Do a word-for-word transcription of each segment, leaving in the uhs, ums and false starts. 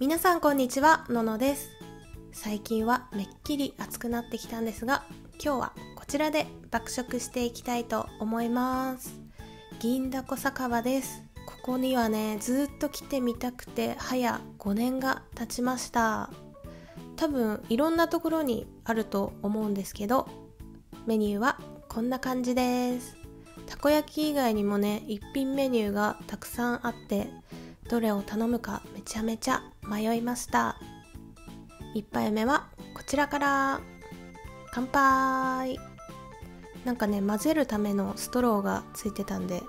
皆さんこんにちは、ののです。最近はめっきり暑くなってきたんですが、今日はこちらで爆食していきたいと思います。銀だこ酒場です。ここにはね、ずっと来てみたくて早ごねんが経ちました。多分いろんなところにあると思うんですけど、メニューはこんな感じです。たこ焼き以外にもね、一品メニューがたくさんあって、どれを頼むかめちゃめちゃ迷いました。いっぱいめはこちらから。乾杯。なんかね、混ぜるためのストローがついてたんで、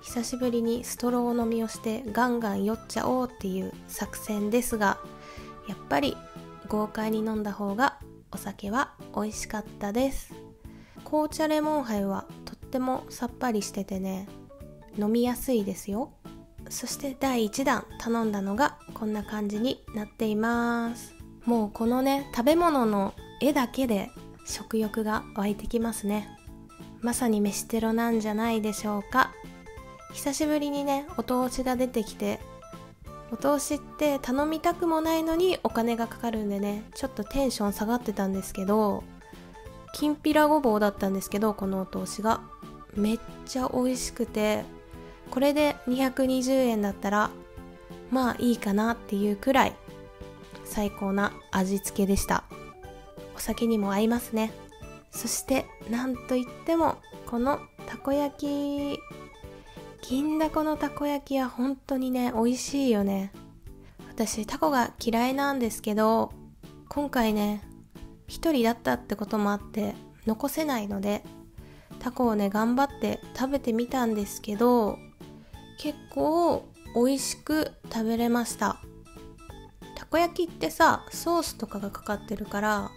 久しぶりにストロー飲みをしてガンガン酔っちゃおうっていう作戦ですが、やっぱり豪快に飲んだ方がお酒は美味しかったです。紅茶レモン杯はとってもさっぱりしててね、飲みやすいですよ。そしてだいいちだん頼んだのがこんな感じになっています。もうこのね、食べ物の絵だけで食欲が湧いてきますね。まさに飯テロなんじゃないでしょうか。久しぶりにね、お通しが出てきて、お通しって頼みたくもないのにお金がかかるんでね、ちょっとテンション下がってたんですけど、きんぴらごぼうだったんですけど、このお通しがめっちゃ美味しくて、これでにひゃくにじゅうえんだったらまあいいかなっていうくらい最高な味付けでした。お酒にも合いますね。そしてなんといってもこのたこ焼き、銀だこのたこ焼きは本当にね、美味しいよね。私たこが嫌いなんですけど、今回ね一人だったってこともあって残せないので、たこをね頑張って食べてみたんですけど、結構美味しく食べれました。たこ焼きってさ、ソースとかがかかってるから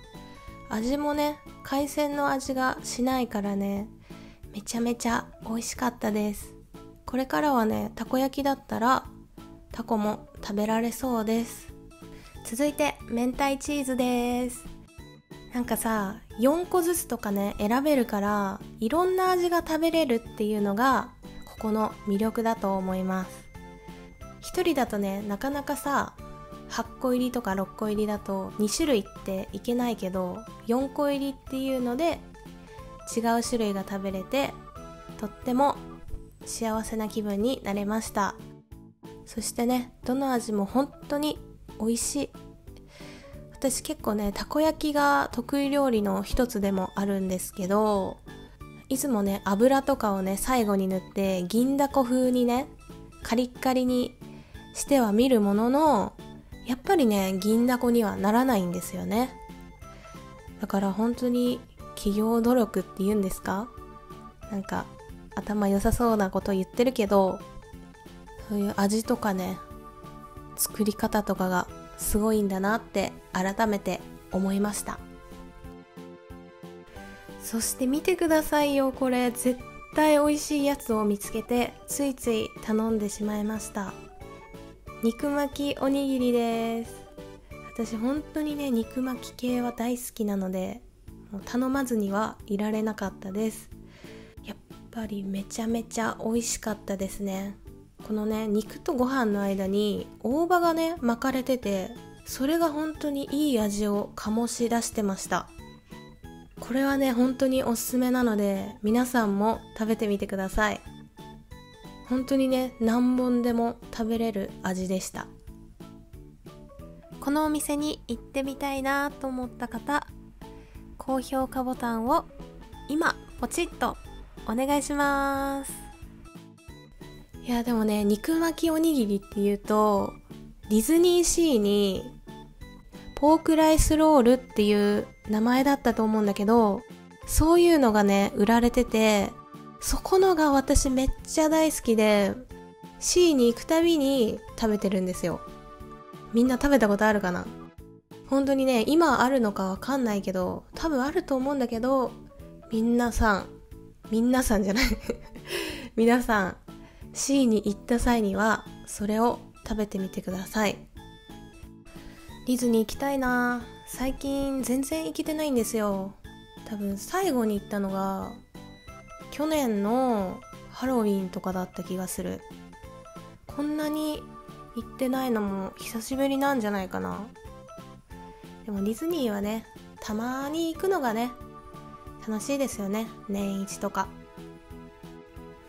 味もね、海鮮の味がしないからね、めちゃめちゃ美味しかったです。これからはね、たこ焼きだったらたこも食べられそうです。続いて明太チーズです。なんかさ、よんこずつとかね選べるから、いろんな味が食べれるっていうのがここの魅力だと思います。ひとりだとね、なかなかさ、はちこ入りとかろっこ入りだとにしゅるいっていけないけど、よんこ入りっていうので違う種類が食べれて、とっても幸せな気分になれました。そしてね、どの味も本当に美味しい。私結構ね、たこ焼きが得意料理の一つでもあるんですけど、いつもね油とかをね最後に塗って銀だこ風にねカリッカリにしてはみるものの、やっぱりね銀だこにはならないんですよね。だから本当に企業努力って言うんですか、なんか頭良さそうなこと言ってるけど、そういう味とかね作り方とかがすごいんだなって改めて思いました。そして見てくださいよ、これ絶対美味しいやつを見つけてついつい頼んでしまいました。肉巻きおにぎりです。私本当にね肉巻き系は大好きなので、もう頼まずにはいられなかったです。やっぱりめちゃめちゃ美味しかったですね。このね、肉とご飯の間に大葉がね巻かれてて、それが本当にいい味を醸し出してました。これはね本当におすすめなので、皆さんも食べてみてください。本当にね何本でも食べれる味でした。このお店に行ってみたいなと思った方、高評価ボタンを今ポチッとお願いします。いやでもね、肉巻きおにぎりっていうとディズニーシーにポークライスロールっていう名前だったと思うんだけど、そういうのがね売られてて、そこのが私めっちゃ大好きで、 シー に行くたびに食べてるんですよ。みんな食べたことあるかな。本当にね今あるのかわかんないけど、多分あると思うんだけど、みんなさんみんなさんじゃない皆さんシー に行った際にはそれを食べてみてください。ディズニー行きたいな。最近全然行けてないんですよ。多分最後に行ったのが去年のハロウィーンとかだった気がする。こんなに行ってないのも久しぶりなんじゃないかな。でもディズニーはね、たまに行くのがね、楽しいですよね。年一とか。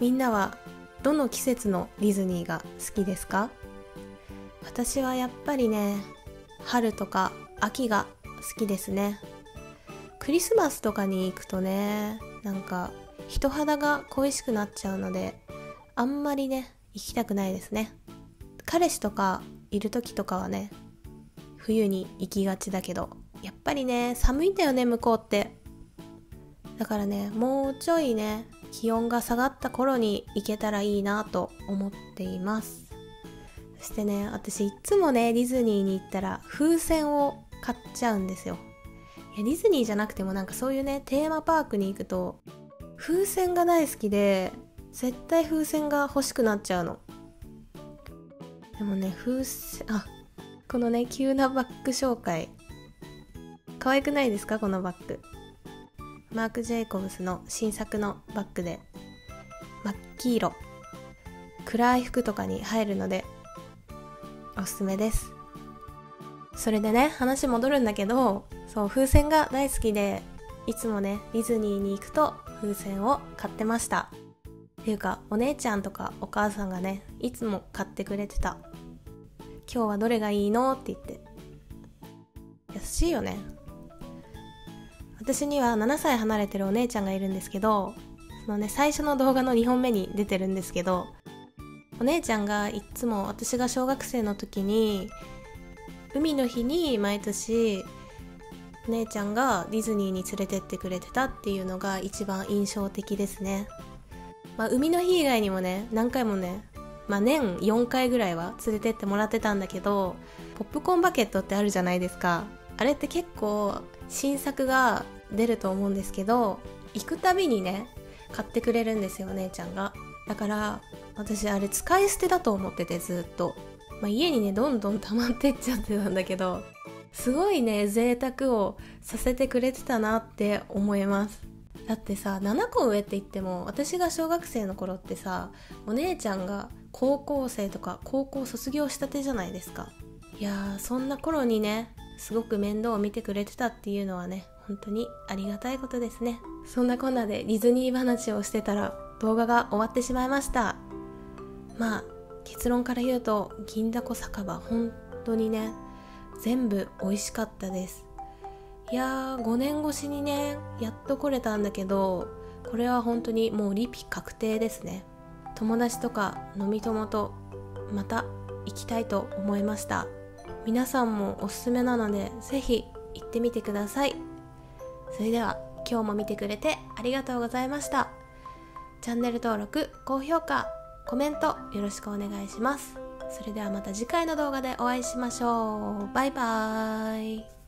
みんなはどの季節のディズニーが好きですか？私はやっぱりね、春とか秋が好きですね。クリスマスとかに行くとね、なんか人肌が恋しくなっちゃうので、あんまりね行きたくないですね。彼氏とかいる時とかはね、冬に行きがちだけど、やっぱりね寒いんだよね、向こうって。だからね、もうちょいね気温が下がった頃に行けたらいいなと思っています。そしてね、私いつもねディズニーに行ったら風船を買っちゃうんですよ。いや、ディズニーじゃなくてもなんかそういうねテーマパークに行くと風船が大好きで、絶対風船が欲しくなっちゃうの。でもね、風船、あ、このね急なバッグ紹介、可愛くないですか？このバッグ、マーク・ジェイコブスの新作のバッグで、真っ黄色、暗い服とかに入るのでおすすめです。それでね、話戻るんだけど、そう、風船が大好きで、いつもねディズニーに行くと風船を買ってました。っていうか、お姉ちゃんとかお母さんがねいつも買ってくれてた。今日はどれがいいのって言って。優しいよね。私にはななさい離れてるお姉ちゃんがいるんですけど、そのね最初の動画のにほんめに出てるんですけど、お姉ちゃんがいつも私が小学生の時に海の日に毎年お姉ちゃんがディズニーに連れてってくれてたっていうのが一番印象的ですね。まあ、海の日以外にもね何回もね、まあ、年よんかいぐらいは連れてってもらってたんだけど、ポップコーンバケットってあるじゃないですか。あれって結構新作が出ると思うんですけど、行くたびにね買ってくれるんですよ、お姉ちゃんが。だから私あれ使い捨てだと思っててずっと、まあ、家にねどんどん溜まってっちゃってたんだけど、すごいね贅沢をさせてくれてたなって思います。だってさ、ななこ上って言っても、私が小学生の頃ってさ、お姉ちゃんが高校生とか高校卒業したてじゃないですか。いやー、そんな頃にねすごく面倒を見てくれてたっていうのはね、本当にありがたいことですね。そんなこんなでディズニー話をしてたら動画が終わってしまいました。まあ結論から言うと、銀だこ酒場本当にね全部美味しかったです。いやー、ごねん越しにねやっと来れたんだけど、これは本当にもうリピ確定ですね。友達とか飲み友とまた行きたいと思いました。皆さんもおすすめなのでぜひ行ってみてください。それでは今日も見てくれてありがとうございました。チャンネル登録、高評価、コメントよろしくお願いします。それではまた次回の動画でお会いしましょう。バイバーイ。